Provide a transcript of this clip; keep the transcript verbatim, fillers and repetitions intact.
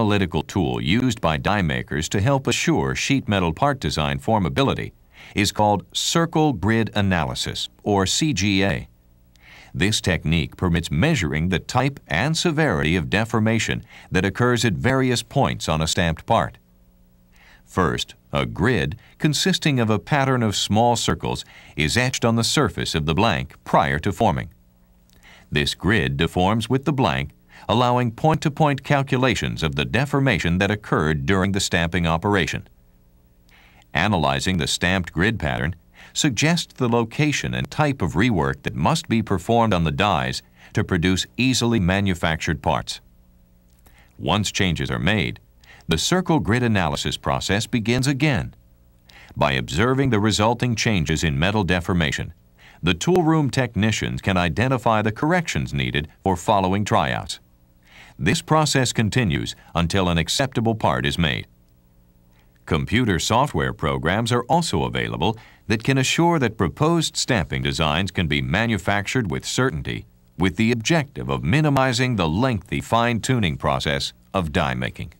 Analytical tool used by die makers to help assure sheet metal part design formability is called circle grid analysis, or C G A. This technique permits measuring the type and severity of deformation that occurs at various points on a stamped part. First, a grid consisting of a pattern of small circles is etched on the surface of the blank prior to forming. This grid deforms with the blank, allowing point-to-point calculations of the deformation that occurred during the stamping operation. Analyzing the stamped grid pattern suggests the location and type of rework that must be performed on the dies to produce easily manufactured parts. Once changes are made, the circle grid analysis process begins again. By observing the resulting changes in metal deformation, the tool room technicians can identify the corrections needed for following tryouts. This process continues until an acceptable part is made. Computer software programs are also available that can assure that proposed stamping designs can be manufactured with certainty, with the objective of minimizing the lengthy fine-tuning process of die making.